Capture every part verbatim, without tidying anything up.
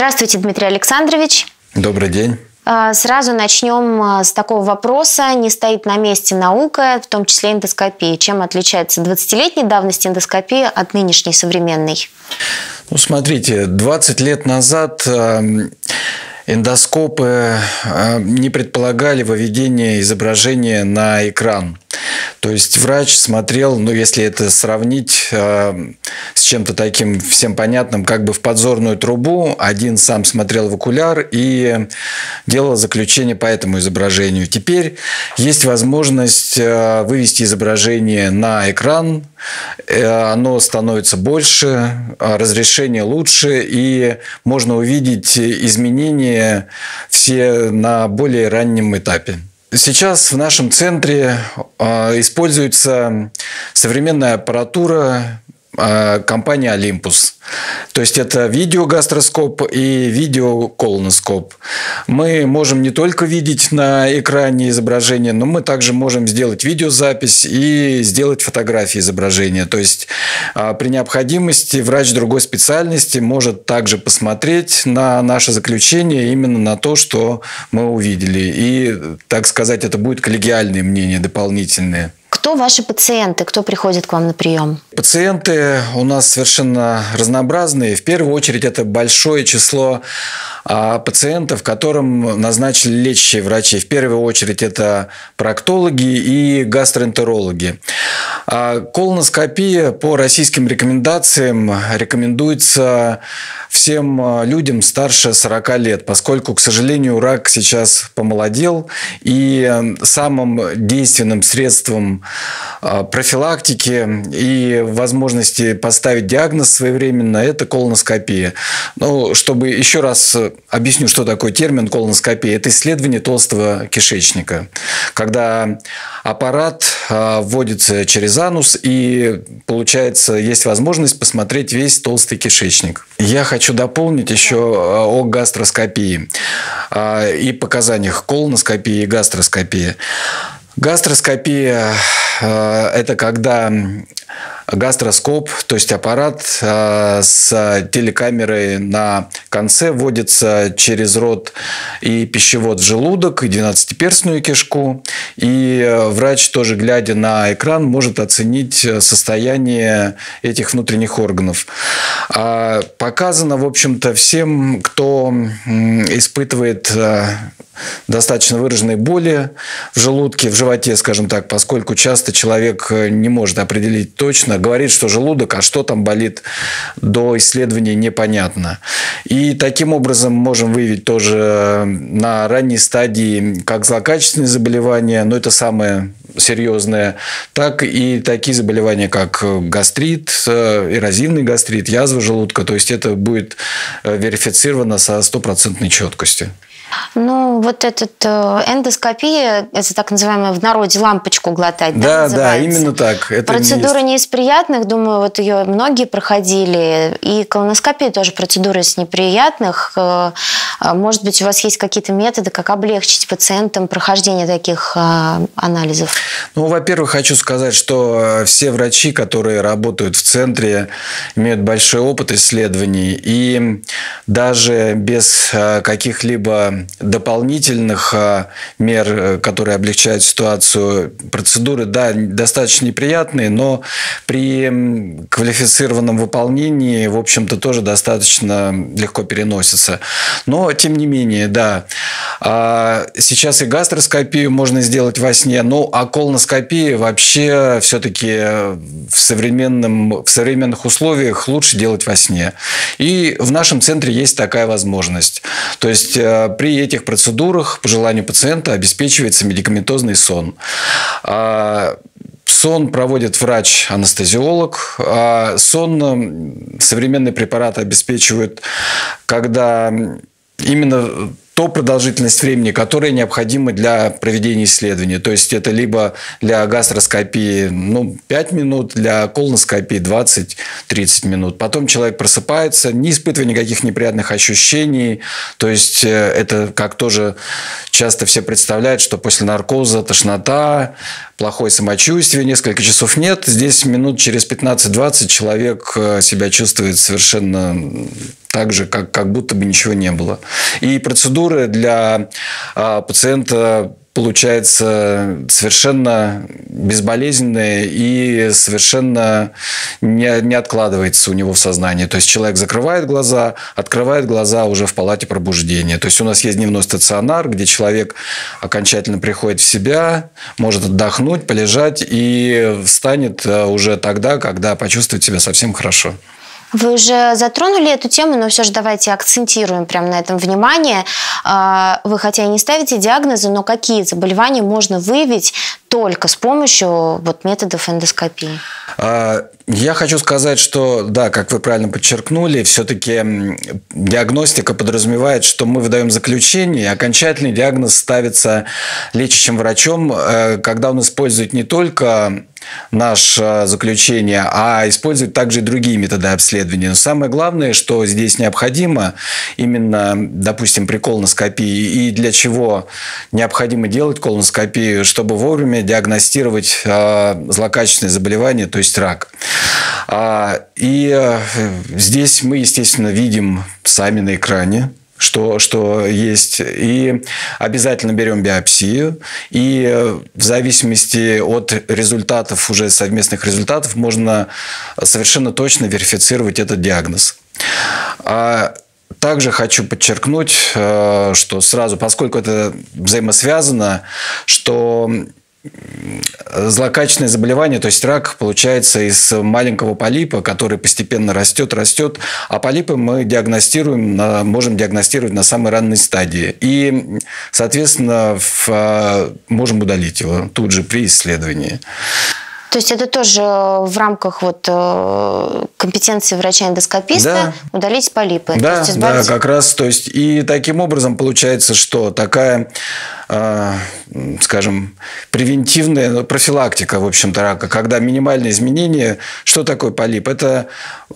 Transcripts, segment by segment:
Здравствуйте, Дмитрий Александрович. Добрый день. Сразу начнем с такого вопроса. Не стоит на месте наука, в том числе эндоскопия. Чем отличается двадцатилетняя давность эндоскопии от нынешней современной? Ну, смотрите, двадцать лет назад эндоскопы не предполагали выведение изображения на экран. То есть врач смотрел, ну если это сравнить э, с чем-то таким всем понятным, как бы в подзорную трубу, один сам смотрел в окуляр и делал заключение по этому изображению. Теперь есть возможность э, вывести изображение на экран, э, оно становится больше, разрешение лучше, и можно увидеть изменения все на более раннем этапе. Сейчас в нашем центре используется современная аппаратура компании «Олимпус». То есть это видеогастроскоп и видеоколоноскоп. Мы можем не только видеть на экране изображение, но мы также можем сделать видеозапись и сделать фотографии изображения. То есть при необходимости врач другой специальности может также посмотреть на наше заключение, именно на то, что мы увидели. И, так сказать, это будет коллегиальное мнение, дополнительное. Кто ваши пациенты? Кто приходит к вам на прием? Пациенты у нас совершенно разнообразные. В первую очередь это большое число пациентов, которым назначили лечащие врачи. В первую очередь это проктологи и гастроэнтерологи. Колоноскопия по российским рекомендациям рекомендуется всем людям старше сорока лет, поскольку, к сожалению, рак сейчас помолодел, и самым действенным средством профилактики и возможности поставить диагноз своевременно – это колоноскопия. Ну, чтобы еще раз объясню, что такое термин колоноскопия – это исследование толстого кишечника, когда аппарат вводится через анус, и получается, есть возможность посмотреть весь толстый кишечник. Я хочу дополнить еще о гастроскопии и показаниях колоноскопии и гастроскопии. Гастроскопия – это когда гастроскоп, то есть аппарат с телекамерой на конце, вводится через рот и пищевод в желудок, и двенадцатиперстную кишку. И врач, тоже глядя на экран, может оценить состояние этих внутренних органов. Показано, в общем-то, всем, кто испытывает достаточно выраженные боли в желудке, в животе, скажем так, поскольку часто человек не может определить точно, говорит, что желудок, а что там болит, до исследования непонятно. И таким образом можем выявить тоже на ранней стадии как злокачественные заболевания, но это самое серьезное, так и такие заболевания, как гастрит, эрозивный гастрит, язва желудка. То есть это будет верифицировано со стопроцентной четкостью. Ну, вот этот эндоскопия, это так называемая в народе лампочку глотать. Да, да, да, именно так. Это процедура не из приятных, думаю, вот ее многие проходили. И колоноскопия тоже процедура из неприятных. Может быть, у вас есть какие-то методы, как облегчить пациентам прохождение таких анализов? Ну, во-первых, хочу сказать, что все врачи, которые работают в центре, имеют большой опыт исследований. И даже без каких-либо дополнительных мер, которые облегчают ситуацию, процедуры, да, достаточно неприятные, но при квалифицированном выполнении, в общем-то, тоже достаточно легко переносятся. Но, тем не менее, да, сейчас и гастроскопию можно сделать во сне, ну, а колоноскопия вообще все-таки в, в современных условиях лучше делать во сне. И в нашем центре есть такая возможность. То есть при При этих процедурах по желанию пациента обеспечивается медикаментозный сон. Сон проводит врач-анестезиолог. Сон современные препараты обеспечивают, когда именно то продолжительность времени, которая необходима для проведения исследования. То есть это либо для гастроскопии ну, пять минут, для колоноскопии двадцать-тридцать минут. Потом человек просыпается, не испытывая никаких неприятных ощущений. То есть это, как тоже часто все представляют, что после наркоза тошнота, плохое самочувствие, несколько часов нет. Здесь минут через пятнадцать-двадцать человек себя чувствует совершенно так же, как, как будто бы ничего не было. И процедуры для а, пациента получаются совершенно безболезненные и совершенно не, не откладывается у него в сознании. То есть человек закрывает глаза, открывает глаза уже в палате пробуждения. То есть у нас есть дневной стационар, где человек окончательно приходит в себя, может отдохнуть, полежать и встанет уже тогда, когда почувствует себя совсем хорошо. Вы уже затронули эту тему, но все же давайте акцентируем прямо на этом внимание. Вы хотя и не ставите диагнозы, но какие заболевания можно выявить только с помощью вот методов эндоскопии? Я хочу сказать, что, да, как вы правильно подчеркнули, все-таки диагностика подразумевает, что мы выдаем заключение, и окончательный диагноз ставится лечащим врачом, когда он использует не только наше заключение, а использует также и другие методы обследования. Но самое главное, что здесь необходимо, именно, допустим, при колоноскопии, и для чего необходимо делать колоноскопию, чтобы вовремя диагностировать злокачественные заболевания, то есть рак. И здесь мы, естественно, видим сами на экране, что, что есть. И обязательно берем биопсию. И в зависимости от результатов, уже совместных результатов, можно совершенно точно верифицировать этот диагноз. Также хочу подчеркнуть, что сразу, поскольку это взаимосвязано, что злокачественное заболевание, то есть рак, получается из маленького полипа, который постепенно растет, растет, а полипы мы диагностируем, на, можем диагностировать на самой ранней стадии. И, соответственно, в, можем удалить его тут же при исследовании. То есть это тоже в рамках вот компетенции врача-эндоскописта, да, удалить полипы? Да, то есть избавить... да, как раз. То есть, и таким образом получается, что такая, э, скажем, превентивная профилактика, в общем-то, рака, когда минимальные изменения. Что такое полип? Это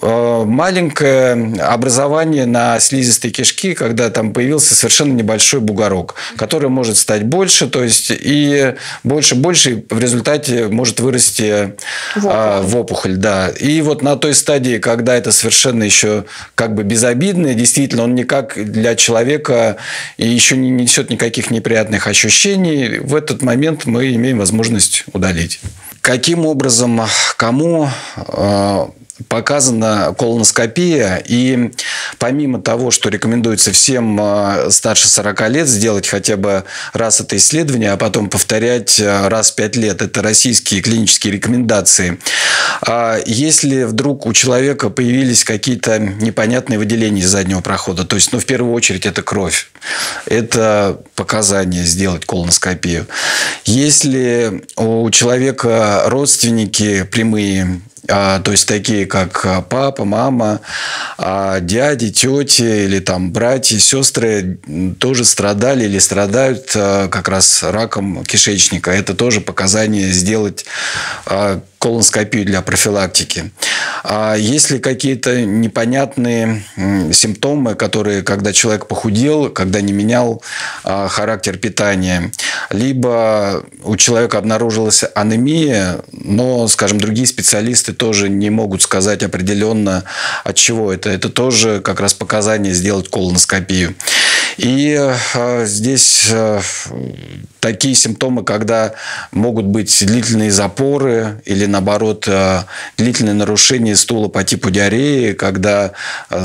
э, маленькое образование на слизистой кишки, когда там появился совершенно небольшой бугорок, который может стать больше, то есть и больше-больше, и в результате может вырасти в опухоль, да. И вот на той стадии, когда это совершенно еще как бы безобидное, действительно, он никак для человека еще не несет никаких неприятных ощущений, в этот момент мы имеем возможность удалить. Каким образом, кому показана колоноскопия? И помимо того, что рекомендуется всем старше сорока лет сделать хотя бы раз это исследование, а потом повторять раз в пять лет, это российские клинические рекомендации. Если вдруг у человека появились какие-то непонятные выделения из заднего прохода, то есть, ну, в первую очередь, это кровь, это показание сделать колоноскопию. Если у человека родственники прямые, то есть такие, как папа, мама, дяди, тети или там братья, сестры тоже страдали или страдают как раз раком кишечника. Это тоже показание сделать колоноскопию для профилактики. Есть ли какие-то непонятные симптомы, которые, когда человек похудел, когда не менял характер питания, либо у человека обнаружилась анемия, но, скажем, другие специалисты тоже не могут сказать определенно, от чего это. Это тоже как раз показание сделать колоноскопию. И здесь такие симптомы, когда могут быть длительные запоры или, наоборот, длительное нарушение стула по типу диареи, когда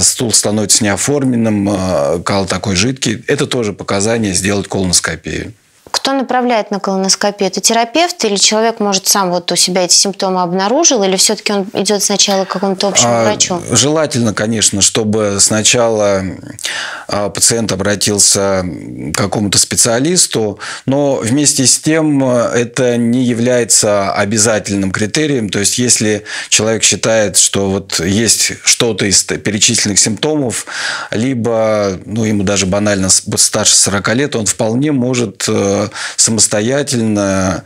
стул становится неоформленным, кал такой жидкий. Это тоже показание сделать колоноскопию. Кто направляет на колоноскопию? Это терапевт или человек, может, сам вот у себя эти симптомы обнаружил? Или все-таки он идет сначала к какому-то общему врачу? Желательно, конечно, чтобы сначала пациент обратился к какому-то специалисту, но вместе с тем это не является обязательным критерием. То есть, если человек считает, что вот есть что-то из перечисленных симптомов, либо, ну, ему даже банально старше сорока лет, он вполне может самостоятельно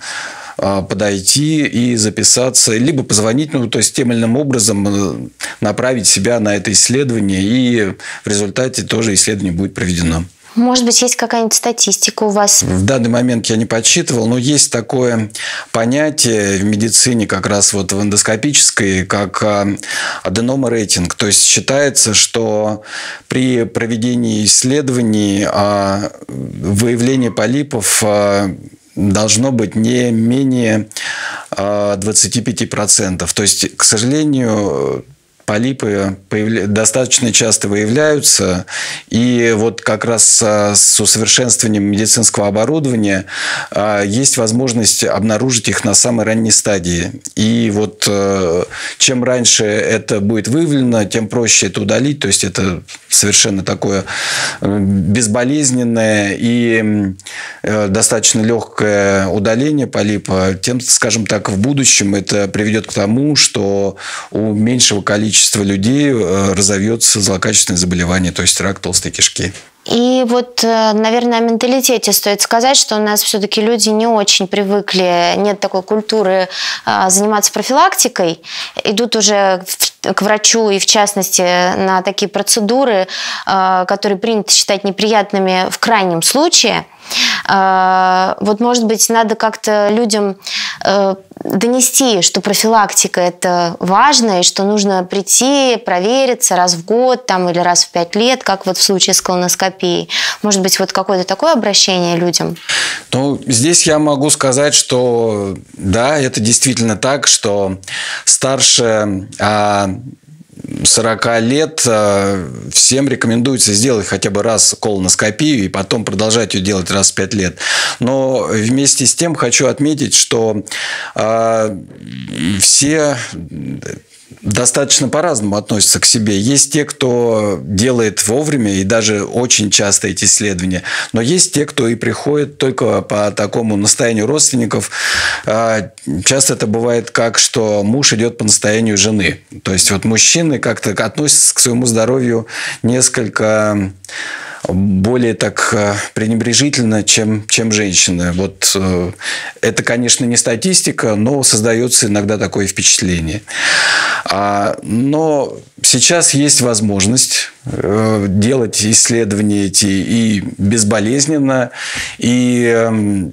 подойти и записаться, либо позвонить, ну, то есть тем или иным образом направить себя на это исследование, и в результате тоже исследование будет проведено. Может быть, есть какая-нибудь статистика у вас? В данный момент я не подсчитывал, но есть такое понятие в медицине, как раз вот в эндоскопической, как аденома рейтинг. То есть считается, что при проведении исследований выявление полипов должно быть не менее двадцати пяти процентов. То есть, к сожалению, полипы достаточно часто выявляются. И вот как раз с усовершенствованием медицинского оборудования есть возможность обнаружить их на самой ранней стадии. И вот чем раньше это будет выявлено, тем проще это удалить. То есть, это совершенно такое безболезненное и достаточно легкое удаление полипа. Тем, скажем так, в будущем это приведет к тому, что у меньшего количества количество людей разовьется злокачественное заболевание, то есть рак толстой кишки. И вот, наверное, о менталитете стоит сказать, что у нас все-таки люди не очень привыкли, нет такой культуры заниматься профилактикой, идут уже к врачу и, в частности, на такие процедуры, которые принято считать неприятными в крайнем случае. Вот, может быть, надо как-то людям донести, что профилактика – это важно, и что нужно прийти, провериться раз в год там, или раз в пять лет, как вот в случае с колоноскопией. Может быть, вот какое-то такое обращение людям? Ну, здесь я могу сказать, что да, это действительно так, что старше а... сорока лет всем рекомендуется сделать хотя бы раз колоноскопию и потом продолжать ее делать раз в пять лет. Но вместе с тем хочу отметить, что э, все достаточно по-разному относятся к себе. Есть те, кто делает вовремя и даже очень часто эти исследования. Но есть те, кто и приходит только по такому настоянию родственников. Часто это бывает как, что муж идет по настоянию жены. То есть, вот мужчины как-то относятся к своему здоровью несколько более так пренебрежительно, чем, чем женщины. Вот это, конечно, не статистика, но создается иногда такое впечатление. Но сейчас есть возможность делать исследования эти и безболезненно, и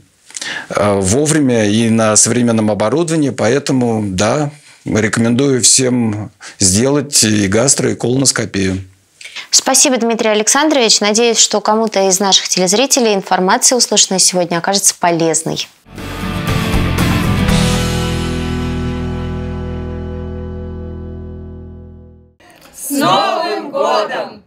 вовремя, и на современном оборудовании. Поэтому, да, рекомендую всем сделать и гастро, и колоноскопию. Спасибо, Дмитрий Александрович. Надеюсь, что кому-то из наших телезрителей информация, услышанная сегодня, окажется полезной. С Новым годом!